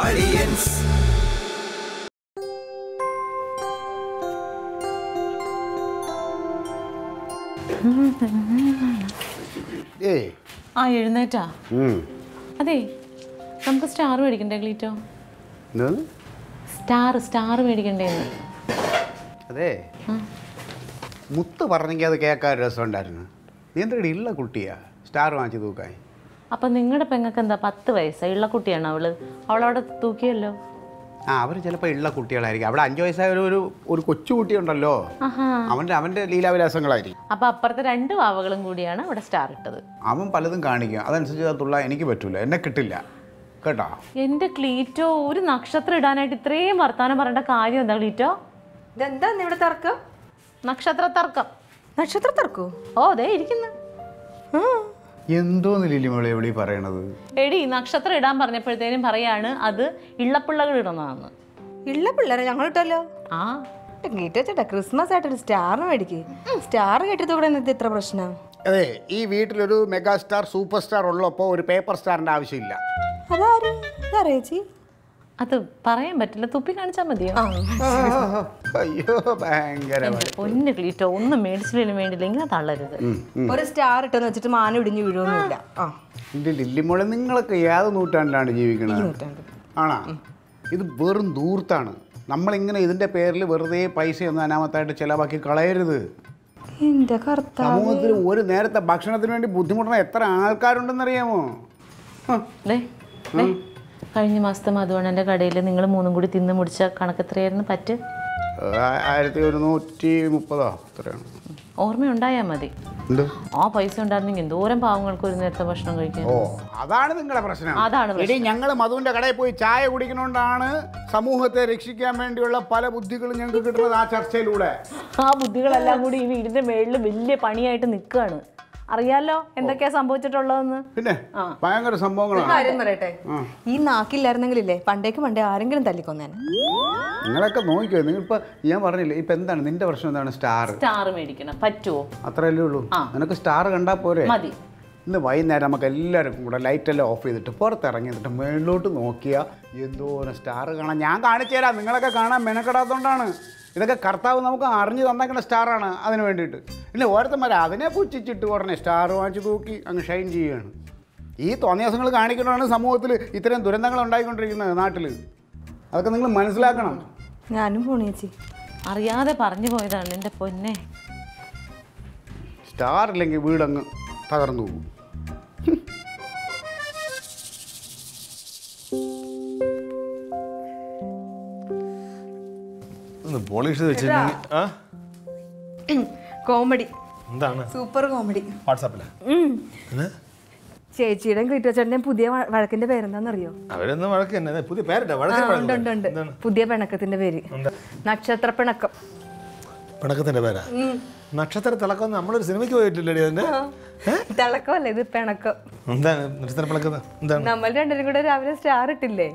Aliens! Hey! That's a star. No? Star. Hey! You a star. So, you can't get a little bit of a little bit of a little bit of a little bit of a little bit of a little bit of a little bit of a little bit of a little bit of a little bit of a little bit of a little bit of a little bit of a little bit of a little bit of a little bit of a little bit of a little bit Yendo Lily Molevli Parana. Eddie, Nakshatra Damparne Parana, other Illapulana. Illapula, young teller. Ah, the gated at a Christmas at a star, Mediki. Star gated over in the Trabrashna. Eh, E. Vitlu, megastar, superstar, or lopo, paper star Navishilla. Adari, Rachi. At the Param, but Latupi and Samadia. Oh, you banger. Only tone the maids really made Linga Thala. For a star, turn a chitamanu, didn't you do that? Did Limoning like a Yalutan and Jivigan? Anna, it burned Durtan. Numbering isn't a pair liver, they Pisces and Namata Chalabaki Kalairu. In the Carta, were there at the Bakshan of the 20 Buddhimotra, Alcarun and the Remo. Master Madonna and the Gardel and the Moon good in the Mudcha, Kanakatre and the Patti? I know tea Mupala. Or me on Diamadi. Oh, Pison darling in door and Pangan Kurinat Vashna. Oh, other than Galaprasana. Other than younger Madunda Kadapo, Chai, Udikan Dana, Samuhate, Rixicam and Dula Palabudikal and younger Archer Celuda. How Budilla would eat the middle of Billy Paniat and the Colonel. Ariello, and the case on budget alone. Panga some more. I didn't read it. Inaki learning relay, Pandeka and Aring and Teleconan. Naka Monkey, Yamaril, Pendant, Interversion and a star. Star American, a Patu, Atralulu, and a star and up or a muddy. The wine that I'm a light off with the porter and the Melo to Nokia, you do a star and a young Anachera, Minakana, Menakadana. If you have a star, you can't get a star. You can't get a star. You can't get a star. You can't get a star. You can't get a Polish is the comedy. Super comedy. What's up? Chechi and Gritajan put the work in the bear and the Rio. I don't know what can put the bear. Put the panacat in the very Natchatra Panaca Panacat in the bear. Natchatra Talaco, number is evacuated. Talaco lay the panaca. Then Mr. Panaca. The number and regular average star till late.